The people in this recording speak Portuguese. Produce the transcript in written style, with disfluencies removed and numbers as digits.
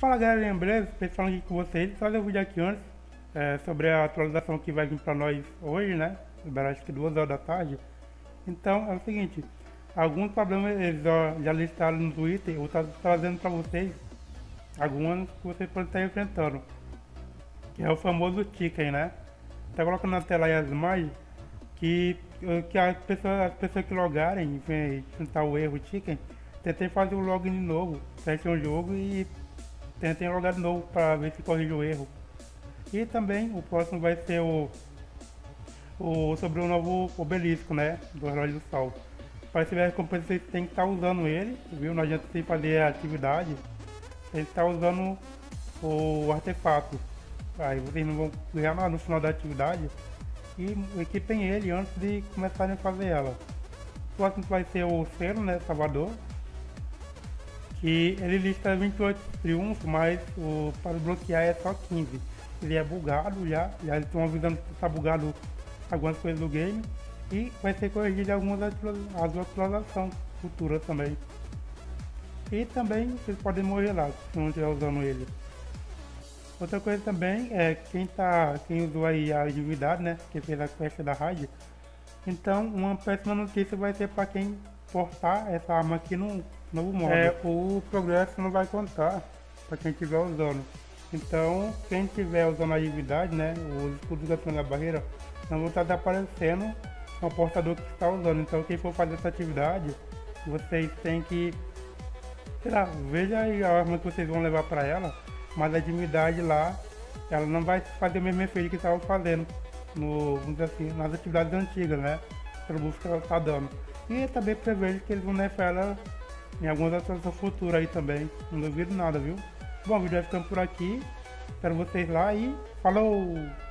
Fala galera, lembrando, pessoal aqui com vocês, só deu um vídeo aqui antes sobre a atualização que vai vir para nós hoje, né? Acho que 2 horas da tarde. Então é o seguinte, alguns problemas eles já listaram no Twitter, eu estou trazendo para vocês alguns que vocês podem estar enfrentando, que é o famoso Chicken, né? Tá colocando na tela aí as imagens que as pessoas que logarem e tentar o erro Chicken, tentem fazer o login de novo, testem o jogo e tentem logar de novo para ver se corrige o erro. E também o próximo vai ser sobre o novo obelisco, né, do Herói do Sol. Para receber a recompensa vocês tem que estar usando ele, viu? Não adianta você fazer a atividade, tem que estar usando o artefato. Aí vocês não vão ganhar nada no final da atividade. E equipem ele antes de começarem a fazer ela. O próximo vai ser o selo, né, Salvador, que ele lista 28 triunfos, mas para bloquear é só 15. Ele é bugado já eles estão avisando que está bugado algumas coisas do game e vai ser corrigido algumas atualizações futuras também. E também vocês podem morrer lá se não estiver usando ele. Outra coisa também é quem usou aí a atividade, né, que fez a quest da raid. Então uma péssima notícia vai ser para quem portar essa arma aqui no novo modo. O progresso não vai contar para quem estiver usando. Então quem estiver usando a atividade, né, os escudos da barreira não vão estar aparecendo ao portador que está usando. Então quem for fazer essa atividade, vocês tem que, sei lá, veja aí a arma que vocês vão levar para ela, mas a atividade lá ela não vai fazer o mesmo efeito que estava fazendo nas atividades antigas, né, pelo buff que ela está dando. E também prevejo que eles vão nerfar ela em algumas atualizações futuras aí também, não duvido nada, viu? Bom, o vídeo vai ficando por aqui, espero vocês lá e falou!